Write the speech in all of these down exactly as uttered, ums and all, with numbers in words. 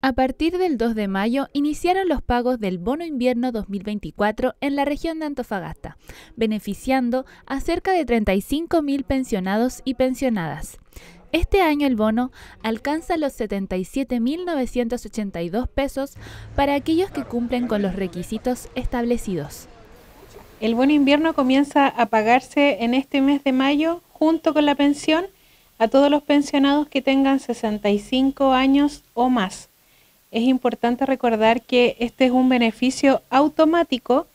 A partir del dos de mayo iniciaron los pagos del Bono Invierno dos mil veinticuatro en la región de Antofagasta, beneficiando a cerca de treinta y cinco mil pensionados y pensionadas. Este año el bono alcanza los setenta y siete mil novecientos ochenta y dos pesos para aquellos que cumplen con los requisitos establecidos. El Bono Invierno comienza a pagarse en este mes de mayo junto con la pensión a todos los pensionados que tengan sesenta y cinco años o más. Es importante recordar que este es un beneficio automático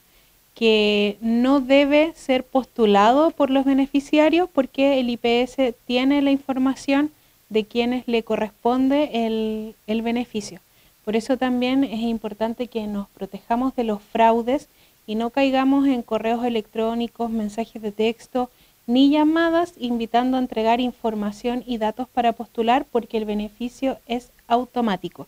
que no debe ser postulado por los beneficiarios porque el I P S tiene la información de quienes le corresponde el, el beneficio. Por eso también es importante que nos protejamos de los fraudes y no caigamos en correos electrónicos, mensajes de texto ni llamadas invitando a entregar información y datos para postular porque el beneficio es automático.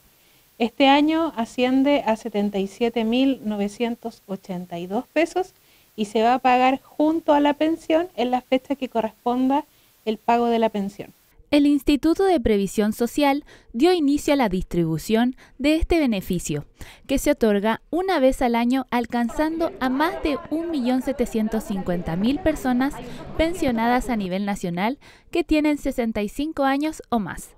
Este año asciende a setenta y siete mil novecientos ochenta y dos pesos y se va a pagar junto a la pensión en la fecha que corresponda el pago de la pensión. El Instituto de Previsión Social dio inicio a la distribución de este beneficio, que se otorga una vez al año alcanzando a más de un millón setecientos cincuenta mil personas pensionadas a nivel nacional que tienen sesenta y cinco años o más.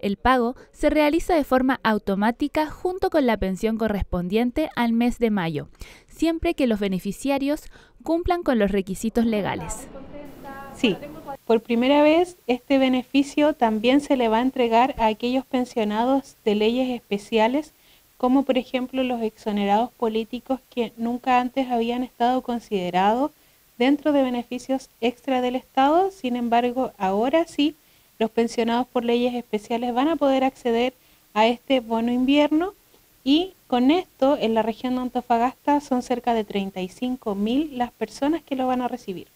El pago se realiza de forma automática junto con la pensión correspondiente al mes de mayo, siempre que los beneficiarios cumplan con los requisitos legales. Sí, por primera vez este beneficio también se le va a entregar a aquellos pensionados de leyes especiales, como por ejemplo los exonerados políticos que nunca antes habían estado considerados dentro de beneficios extra del Estado, sin embargo ahora sí, los pensionados por leyes especiales van a poder acceder a este bono invierno y con esto en la región de Antofagasta son cerca de treinta y cinco mil las personas que lo van a recibir.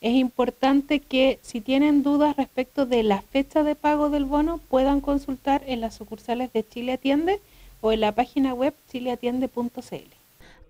Es importante que si tienen dudas respecto de la fecha de pago del bono puedan consultar en las sucursales de Chile Atiende o en la página web chile atiende punto c l.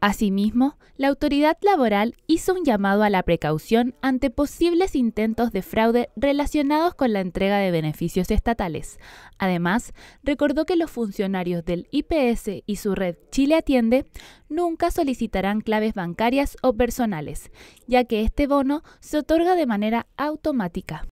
Asimismo, la autoridad laboral hizo un llamado a la precaución ante posibles intentos de fraude relacionados con la entrega de beneficios estatales. Además, recordó que los funcionarios del I P S y su red Chile Atiende nunca solicitarán claves bancarias o personales, ya que este bono se otorga de manera automática.